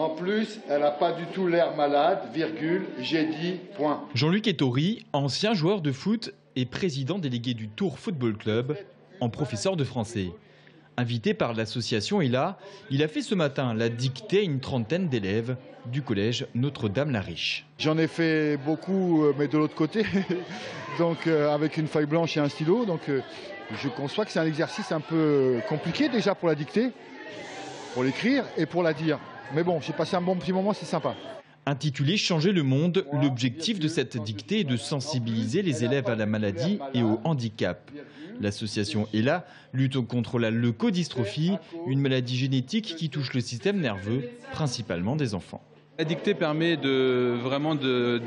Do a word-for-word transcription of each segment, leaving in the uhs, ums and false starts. En plus, elle n'a pas du tout l'air malade, virgule, j'ai dit, point. Jean-Luc Ettori, ancien joueur de foot et président délégué du Tour Football Club, en professeur de français. Invité par l'association E L A, il a fait ce matin la dictée à une trentaine d'élèves du collège Notre-Dame-la-Riche. J'en ai fait beaucoup, mais de l'autre côté, donc euh, avec une feuille blanche et un stylo. Donc euh, je conçois que c'est un exercice un peu compliqué déjà pour la dictée, pour l'écrire et pour la dire. Mais bon, j'ai passé un bon petit moment, c'est sympa. Intitulé « Changer le monde », l'objectif de cette dictée est de sensibiliser les élèves à la maladie et au handicap. L'association E L A lutte contre la leucodystrophie, une maladie génétique qui touche le système nerveux, principalement des enfants. La dictée permet de, vraiment de,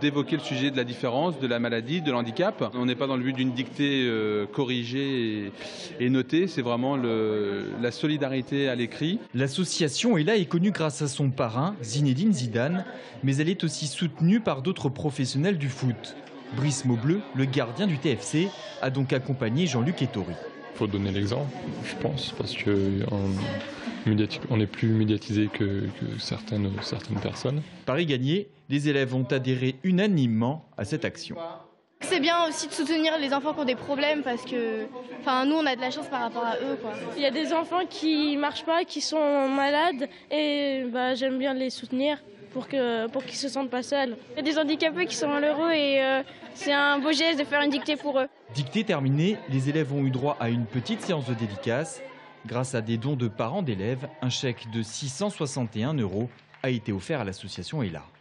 d'évoquer le sujet de la différence, de la maladie, de l'handicap. On n'est pas dans le but d'une dictée euh, corrigée et, et notée, c'est vraiment le, la solidarité à l'écrit. L'association E L A est connue grâce à son parrain, Zinedine Zidane, mais elle est aussi soutenue par d'autres professionnels du foot. Brice Maubleu, le gardien du T F C, a donc accompagné Jean-Luc Ettori. Il faut donner l'exemple, je pense, parce que on, on est plus médiatisé que, que certaines, certaines personnes. Paris gagné, les élèves ont adhéré unanimement à cette action. C'est bien aussi de soutenir les enfants qui ont des problèmes parce que enfin, nous, on a de la chance par rapport à eux, quoi. Il y a des enfants qui ne marchent pas, qui sont malades et bah, j'aime bien les soutenir pour que, pour qu'ils se sentent pas seuls. Il y a des handicapés qui sont malheureux et euh, c'est un beau geste de faire une dictée pour eux. Dictée terminée, les élèves ont eu droit à une petite séance de dédicace. Grâce à des dons de parents d'élèves, un chèque de six cent soixante et un euros a été offert à l'association E L A.